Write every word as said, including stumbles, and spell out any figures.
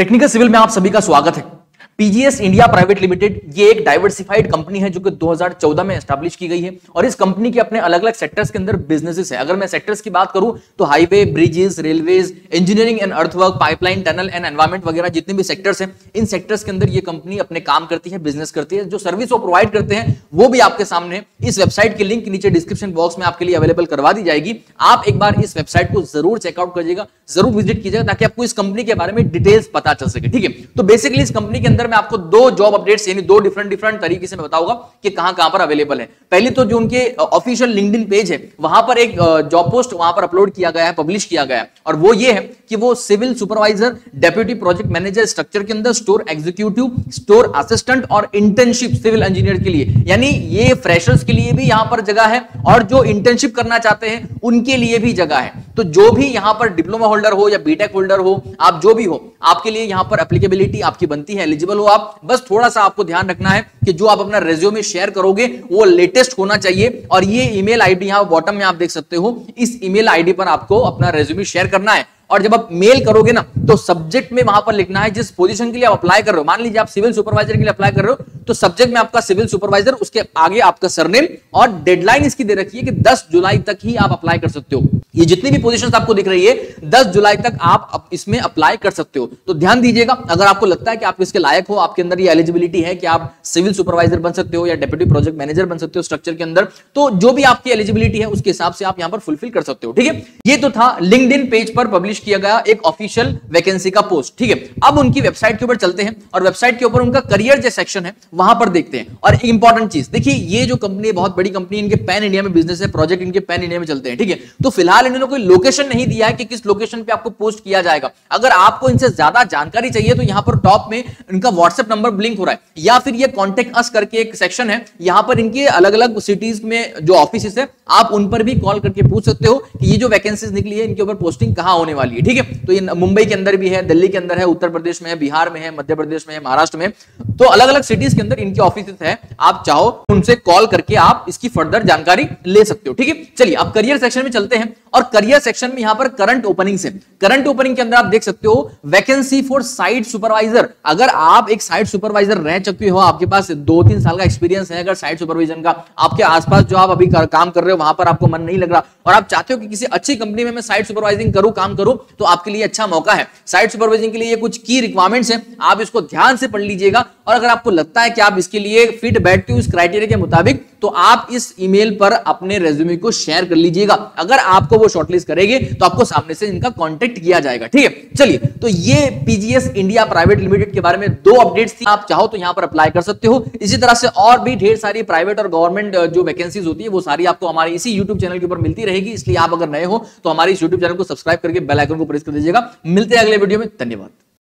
Technical civil में आप सभी का स्वागत है। पीजीएस इंडिया प्राइवेट लिमिटेड ये एक डाइवर्सिफाइड कंपनी है जो कि दो हज़ार चौदह में एस्टैब्लिश की गई है और इस कंपनी के अपने अलग अलग सेक्टर्स के अंदर बिजनेसेस हैं। अगर मैं सेक्टर्स की बात करूं तो highway, bridges, railways, engineering and earthwork, pipeline, tunnel and environment वगैरह जितने भी सेक्टर्स हैं, इन सेक्टर्स के अंदर ये कंपनी अपने काम करती है, बिजनेस करती है। जो सर्विस वो प्रोवाइड करते हैं वो भी आपके सामने है। इस वेबसाइट की लिंक नीचे डिस्क्रिप्शन बॉक्स में आपके लिए अवेलेबल करवा दी जाएगी। आप एक बार इस वेबसाइट को जरूर चेकआउट करिएगा, जरूर विजिट कीजिएगा ताकि आपको इस कंपनी के बारे में डिटेल्स पता चल सके। ठीक है, तो बेसिकली इस कंपनी के अंदर मैं आपको दो जॉब अपडेट्स यानी दो डिफरेंट डिफरेंट तरीके से मैं बताऊंगा कि कहां कहां पर अवेलेबल है। पहली तो जो उनके ऑफिशियल लिंक्डइन पेज है वहां पर एक जॉब पोस्ट वहां पर अपलोड किया गया है, पब्लिश किया गया है और वो ये है कि वो civil supervisor, deputy project manager structure के अंदर, स्टोर एग्जीक्यूटिव, स्टोर असिस्टेंट और इंटर्नशिप सिविल इंजीनियर के लिए, यानी ये फ्रेशर्स के लिए भी यहां पर जगह है और जो इंटर्नशिप करना चाहते हैं उनके लिए भी जगह है। तो जो भी यहां पर डिप्लोमा होल्डर हो या बीटेक होल्डर हो, आप जो भी हो, आपके लिए यहां पर एप्लीकेबिलिटी आपकी बनती है, एलिजिबल हो आप। बस थोड़ा सा आपको ध्यान रखना है कि जो आप अपना रेज्यूमे शेयर करोगे वो लेटेस्ट होना चाहिए और ये ईमेल आईडी यहां बॉटम में आप देख सकते हो, इस ईमेल आईडी पर आपको अपना रेज्यूमे शेयर करना है। और जब आप मेल करोगे ना तो सब्जेक्ट में वहां पर लिखना है जिस पोजीशन के लिए आप अप्लाई कर रहे हो। मान लीजिए आप सिविल सुपरवाइजर के लिए अप्लाई कर रहे हो तो सब्जेक्ट में आपका सिविल सुपरवाइजर, उसके आगे आपका सरनेम और डेडलाइन इसकी दे रखी है कि दस जुलाई तक ही आप अप्लाई कर सकते हो। ये जितनी भी पोजीशंस आपको दिख रही है दस जुलाई तक आप इसमें अप्लाई कर सकते हो। तो ध्यान दीजिएगा, अगर आपको लगता है कि आप इसके लायक हो, आपके अंदर ये एलिजिबिलिटी है कि आप सिविल सुपरवाइजर बन सकते हो या डेप्यूटी प्रोजेक्ट मैनेजर बन सकते हो स्ट्रक्चर के अंदर, तो जो भी आपकी एलिजिबिलिटी है उसके हिसाब से आप यहाँ पर फुलफिल कर सकते हो। ठीक है, ये तो था लिंक्डइन पेज पर पब्लिश किया गया एक ऑफिशियल वैकेंसी का पोस्ट। ठीक है, अब उनकी वेबसाइट के ऊपर चलते हैं और वेबसाइट के ऊपर उनका करियर जो सेक्शन है वहां पर देखते हैं। और एक इंपॉर्टेंट चीज देखिए, ये जो कंपनी बहुत बड़ी कंपनी, इनके पैन इंडिया में बिजनेस है, प्रोजेक्ट इनके पैन इंडिया में चलते हैं। ठीक है, तो फिलहाल इन्होंने कोई लोकेशन नहीं दिया है कि किस लोकेशन पे आपको पोस्ट किया जाएगा। अगर आपको इनसे ज्यादा जानकारी चाहिए तो यहां पर टॉप में इनका व्हाट्सएप नंबर ब्लिंक हो रहा है या फिर ये कॉन्टेक्ट अस करके एक सेक्शन है, यहां पर इनके अलग अलग सिटीज में जो ऑफिस है आप उन पर भी कॉल करके पूछ सकते हो कि ये जो वैकेंसीज निकली है इनके ऊपर पोस्टिंग कहां होने वाली है। ठीक है, तो ये मुंबई के अंदर भी है, दिल्ली के अंदर है, उत्तर प्रदेश में है, बिहार में है, मध्य प्रदेश में है, महाराष्ट्र में, तो अलग अलग सिटीज के अंदर इनके ऑफिसेस हैं। आप चाहो उनसे कॉल करके आप इसकी फर्दर जानकारी ले सकते हो। ठीक है, चलिए अब करियर सेक्शन में चलते हैं और करियर सेक्शन में यहां पर करंट ओपनिंग से करंट ओपनिंग के अंदर आप देख सकते हो वैकेंसी फॉर साइट सुपरवाइजर। अगर आप एक साइट सुपरवाइजर रह चुके हो, आपके पास दो तीन साल का एक्सपीरियंस है अगर साइट सुपरवाइजन का, आपके आसपास जो आप अभी काम कर रहे हो वहां पर आपको मन नहीं लग रहा और आप चाहते हो कि किसी अच्छी कंपनी में मैं साइट सुपरवाइजिंग करूं, काम करूं, तो आपके लिए अच्छा मौका है। साइट सुपरवाइजिंग के लिए कुछ की रिक्वायरमेंट्स हैं, आप इसको ध्यान से पढ़ लीजिएगा और अगर आपको लगता है कि आप इसके लिए फिट बैठते हो इस क्राइटेरिया के मुताबिक तो आप इस ईमेल पर अपने रेज्यूमे को शेयर कर लीजिएगा। अगर आपको वो शॉर्टलिस्ट करेंगे तो आपको सामने से इनका कांटेक्ट किया जाएगा। ठीक है, चलिए तो ये पीजीएस इंडिया प्राइवेट लिमिटेड के बारे में दो अपडेट्स थी। आप चाहो तो यहां पर अप्लाई कर सकते हो। इसी तरह से और भी ढेर सारी प्राइवेट और गवर्नमेंट जो वैकेंसीज होती है वो सारी आपको हमारे इसी यूट्यूब चैनल के ऊपर मिलती रहेगी, इसलिए आप अगर नए हो तो हमारे इस यूट्यूब चैनल को सब्सक्राइब करके बेल आइकन को प्रेस कर दीजिएगा। मिलते हैं अगले वीडियो में, धन्यवाद।